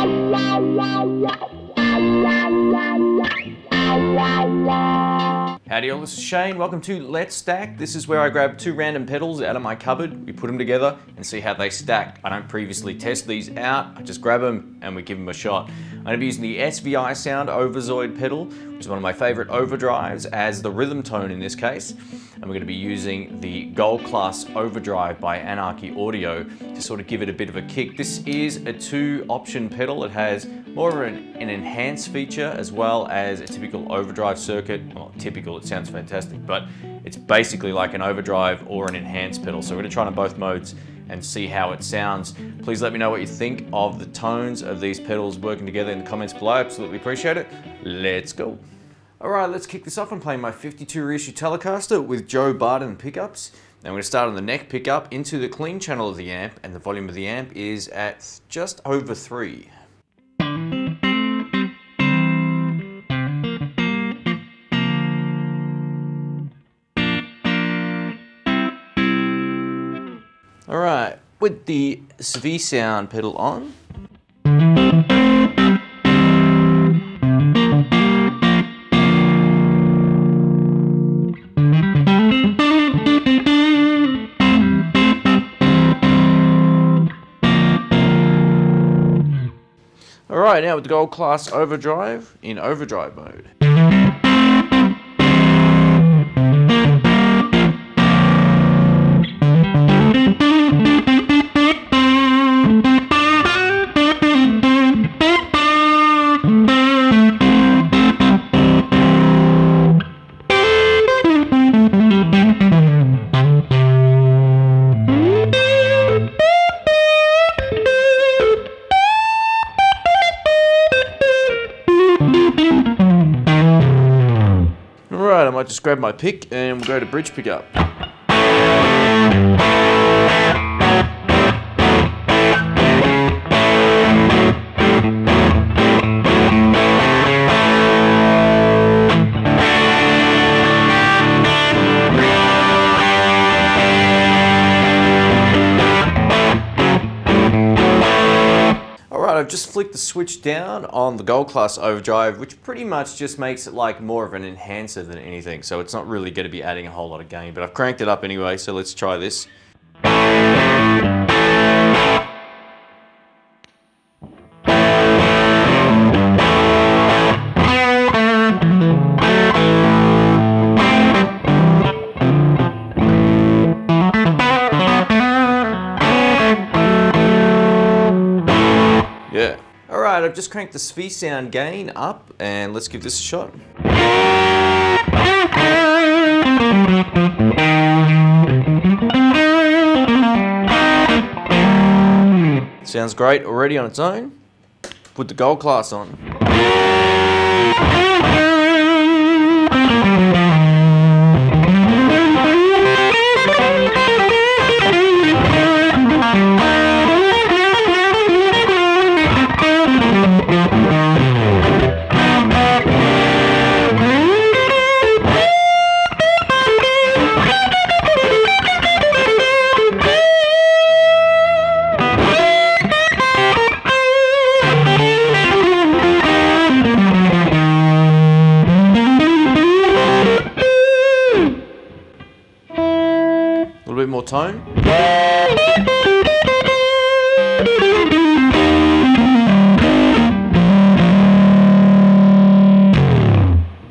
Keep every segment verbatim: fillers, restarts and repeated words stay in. Howdy y'all, this is Shane. Welcome to Let's Stack. This is where I grab two random pedals out of my cupboard, we put them together and see how they stack. I don't previously test these out, I just grab them and we give them a shot. I'm going to be using the SviSound OverZoid pedal, which is one of my favorite overdrives, as the rhythm tone in this case. And we're going to be using the Gold Class Overdrive by Anarchy Audio to sort of give it a bit of a kick. This is a two option pedal. It has more of an, an enhance feature as well as a typical overdrive circuit. Well, typical, it sounds fantastic, but it's basically like an overdrive or an enhance pedal. So we're going to try it on both modes and see how it sounds. Please let me know what you think of the tones of these pedals working together in the comments below. Absolutely appreciate it. Let's go. All right, let's kick this off. I'm playing my fifty-two reissue Telecaster with Joe Barden pickups. Now we're gonna start on the neck pickup into the clean channel of the amp, and the volume of the amp is at just over three. All right, with the SviSound pedal on, all right, now with the Gold Class Overdrive in overdrive mode. Alright, I might just grab my pick and we'll go to bridge pickup. I've just flicked the switch down on the Gold Class Overdrive, which pretty much just makes it like more of an enhancer than anything, so it's not really going to be adding a whole lot of gain, but I've cranked it up anyway, so let's try this. Yeah. All right, I've just cranked the SviSound gain up and let's give this a shot. Sounds great already on its own. Put the Gold Class on. A little bit more tone.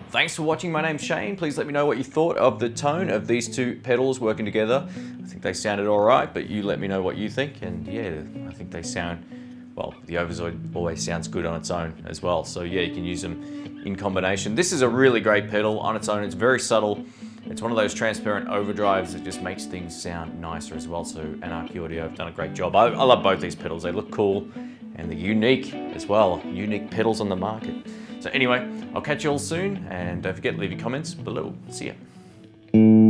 Thanks for watching, my name's Shane. Please let me know what you thought of the tone of these two pedals working together. I think they sounded all right, but you let me know what you think. And yeah, I think they sound, well, the OverZoid always sounds good on its own as well. So yeah, you can use them in combination. This is a really great pedal on its own. It's very subtle. It's one of those transparent overdrives that just makes things sound nicer as well, so Anarchy Audio have done a great job. I, I love both these pedals, they look cool and they're unique as well, unique pedals on the market. So anyway, I'll catch you all soon and don't forget to leave your comments below. See ya.